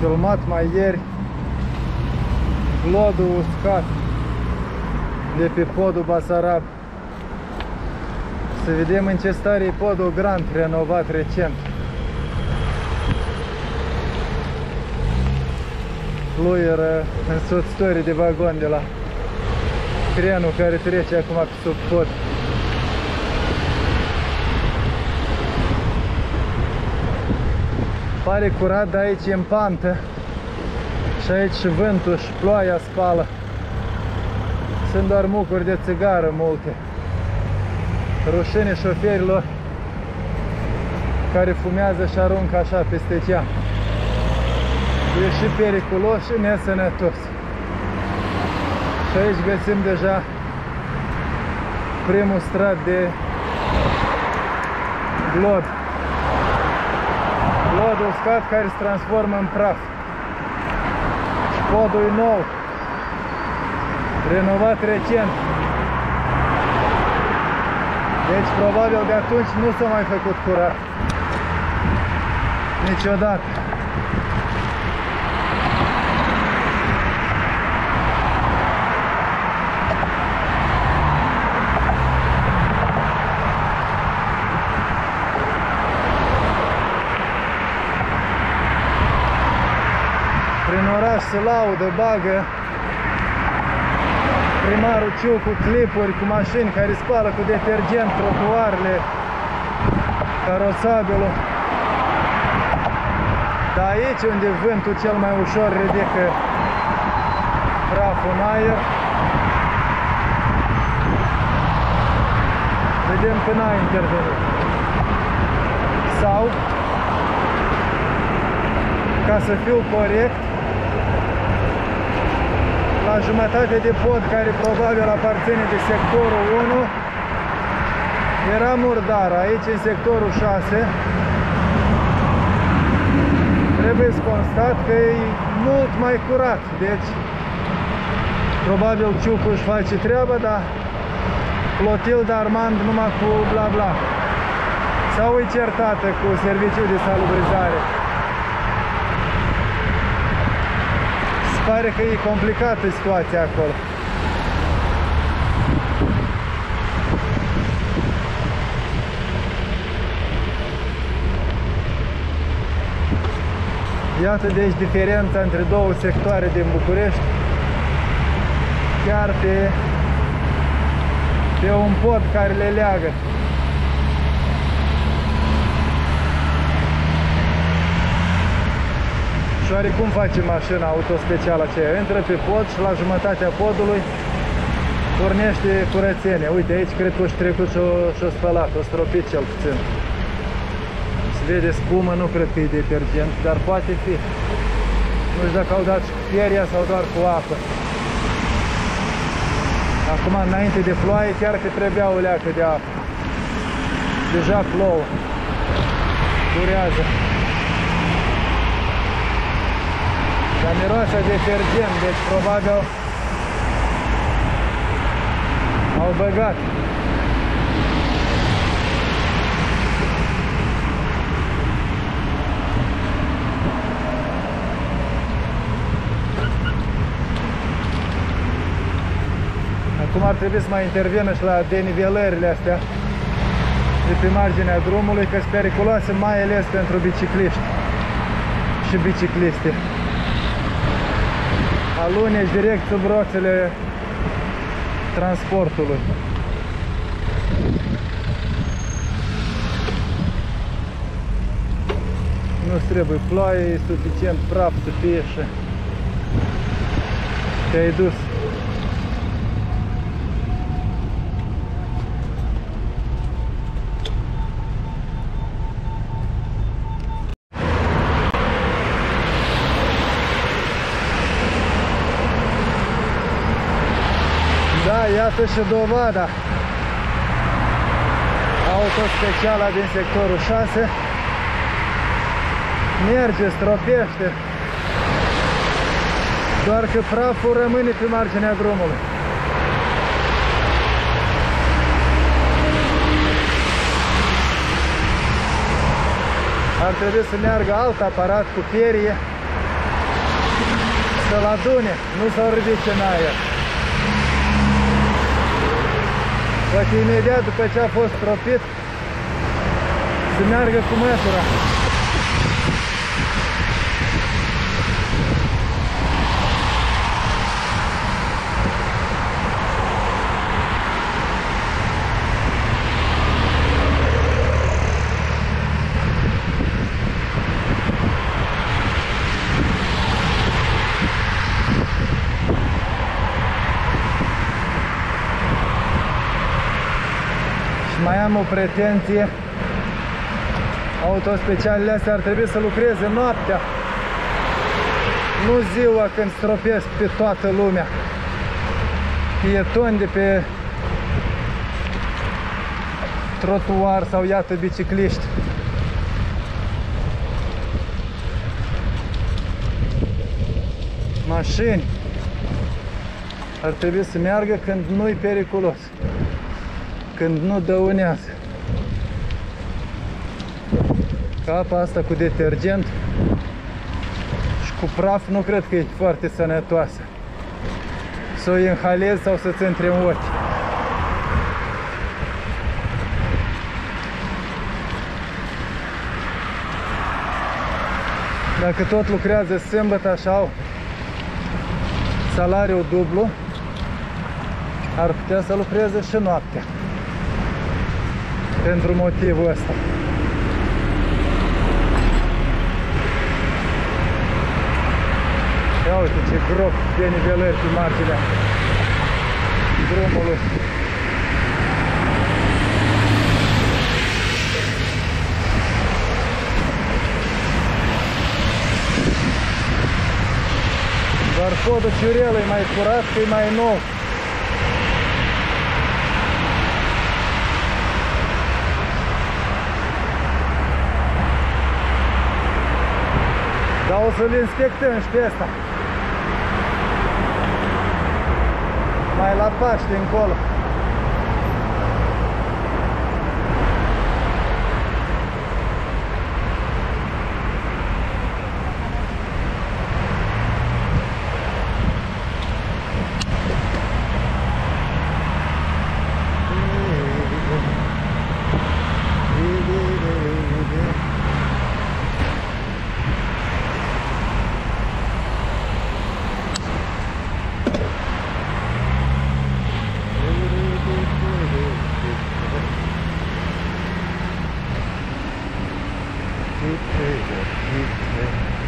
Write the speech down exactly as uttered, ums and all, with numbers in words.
filmat mai ieri lodul uscat de pe podul Basarab. Să vedem în ce stare e podul Grant, renovat recent. Fluieră însoțitorii de vagon de la trenul care trece acum pe sub pod. Pare curat, dar aici e în pantă și aici și vântul și ploaia spală. Sunt doar mucuri de țigară multe. Rușine șoferilor care fumează și aruncă așa peste cea. E și periculos și nesănătos. Și aici găsim deja primul strat de glod. Glod uscat care se transformă în praf. Și podul e nou, renovat recent. Deci probabil de atunci nu s-a mai făcut curat niciodată. Prin oraș se laudă, bagă primarul Ciu cu clipuri, cu mașini care spală cu detergent trotuarele, carosabilul. Dar aici unde vântul cel mai ușor ridică praful în aer, vedem că n-a intervenit. Sau, ca să fiu corect, la jumătate de pod, care probabil aparține de sectorul unu, era murdar. Aici, în sectorul șase, trebuie să constat că e mult mai curat. Deci, probabil Ciucu își face treaba, dar Podul Armand numai cu bla bla. Sau e certată cu serviciul de salubrizare. Pare că e complicată situația acolo. Iată deci diferența între două sectoare din București. Chiar pe, pe un pod care le leagă. Și oarecum face mașina autospecială aceea? Intră pe pod și la jumătatea podului pornește curățenie. Uite, aici cred că o-și trecut și-o spălat, o stropit cel puțin. Se vede spumă, nu cred că e detergent, dar poate fi. Nu știu dacă au dat și cu fieria sau doar cu apă. Acum, înainte de ploaie, chiar că trebuia o leacă de apă. Deja plouă. Durează. Dar miroase detergent, deci probabil au băgat. Acum ar trebui să mai intervină și la denivelările astea de pe marginea drumului, că sunt periculoase, mai ales pentru bicicliști și bicicliste. Aluneci direct sub roțele transportului. Nu trebuie ploaie, e suficient praf să fie și te-ai dus. Iată și dovada. Autospeciala din sectorul șase merge, stropește, doar că praful rămâne pe marginea drumului. Ar trebui să meargă alt aparat cu perie să-l adune, nu să-l ridice în aer. Poate imediat după ce a fost tropit, să meargă cu măsura. Mai am o pretenție, autospecialele astea ar trebui să lucreze noaptea, nu ziua când stropesc pe toată lumea, pietoni de pe trotuar sau iată bicicliști. Mașini ar trebui să meargă când nu-i periculos, când nu dăunează. Că apa asta cu detergent și cu praf nu cred că e foarte sănătoasă. Să o inhalezi sau să-ți intre în ochi. Dacă tot lucrează sâmbătă așa, au salariul dublu, ar putea să lucreze și noaptea. Pentru motivul ăsta. Ia uite ce grop de nivelări pe marginea drumului. Doar podul Ciurel e mai curat, că e mai nou. Dar o să-l inspectăm și pe asta. Mai la Paște încolo. Hey, hey, hey.